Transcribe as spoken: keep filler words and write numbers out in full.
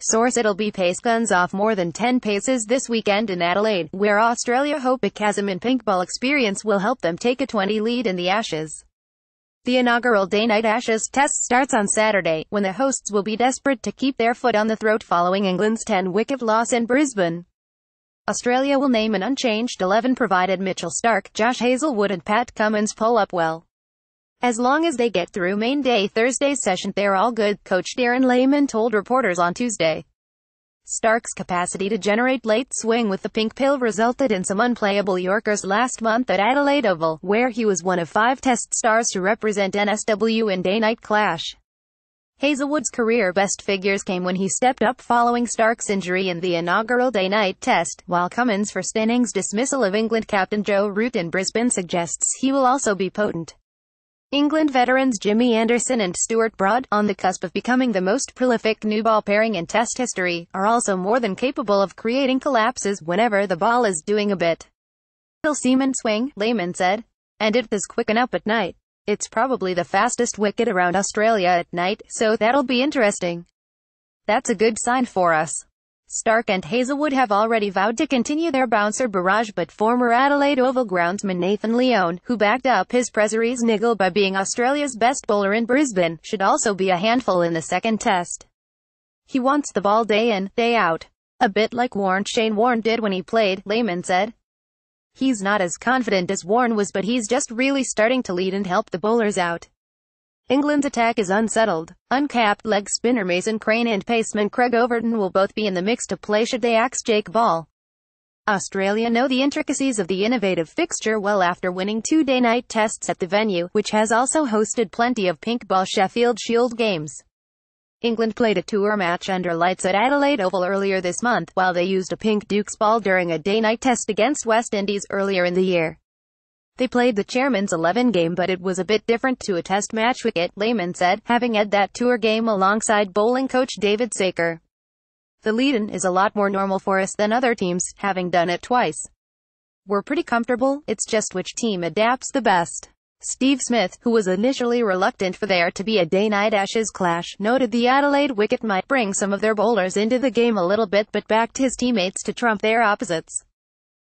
Source: It'll be pace guns off more than ten paces this weekend in Adelaide, where Australia hope a chasm in pink ball experience will help them take a twenty lead in the Ashes. The inaugural day-night Ashes test starts on Saturday, when the hosts will be desperate to keep their foot on the throat following England's ten-wicket loss in Brisbane. Australia will name an unchanged eleven provided Mitchell Starc, Josh Hazlewood and Pat Cummins pull up well. As long as they get through main day Thursday's session, they're all good, coach Darren Lehmann told reporters on Tuesday. Starc's capacity to generate late swing with the pink pill resulted in some unplayable Yorkers last month at Adelaide Oval, where he was one of five test stars to represent N S W in day-night clash. Hazlewood's career-best figures came when he stepped up following Starc's injury in the inaugural day-night test, while Cummins' first innings dismissal of England captain Joe Root in Brisbane suggests he will also be potent. England veterans Jimmy Anderson and Stuart Broad, on the cusp of becoming the most prolific new ball pairing in Test history, are also more than capable of creating collapses whenever the ball is doing a bit. It'll seam and swing, Lehmann said. And it is quick and up at night. It's probably the fastest wicket around Australia at night, so that'll be interesting. That's a good sign for us. Starc and Hazlewood have already vowed to continue their bouncer barrage, but former Adelaide Oval groundsman Nathan Lyon, who backed up his Preseries niggle by being Australia's best bowler in Brisbane, should also be a handful in the second test. He wants the ball day in, day out. A bit like Warne Shane Warne did when he played, Lehmann said. He's not as confident as Warne was, but he's just really starting to lead and help the bowlers out. England's attack is unsettled. Uncapped leg spinner Mason Crane and paceman Craig Overton will both be in the mix to play should they axe Jake Ball. Australia know the intricacies of the innovative fixture well after winning two day-night tests at the venue, which has also hosted plenty of pink ball Sheffield Shield games. England played a tour match under lights at Adelaide Oval earlier this month, while they used a pink Duke's ball during a day-night test against West Indies earlier in the year. They played the chairman's eleven game, but it was a bit different to a test match wicket, Lehmann said, having had that tour game alongside bowling coach David Saker. The lead-in is a lot more normal for us than other teams, having done it twice. We're pretty comfortable, it's just which team adapts the best. Steve Smith, who was initially reluctant for there to be a day-night Ashes clash, noted the Adelaide wicket might bring some of their bowlers into the game a little bit, but backed his teammates to trump their opposites.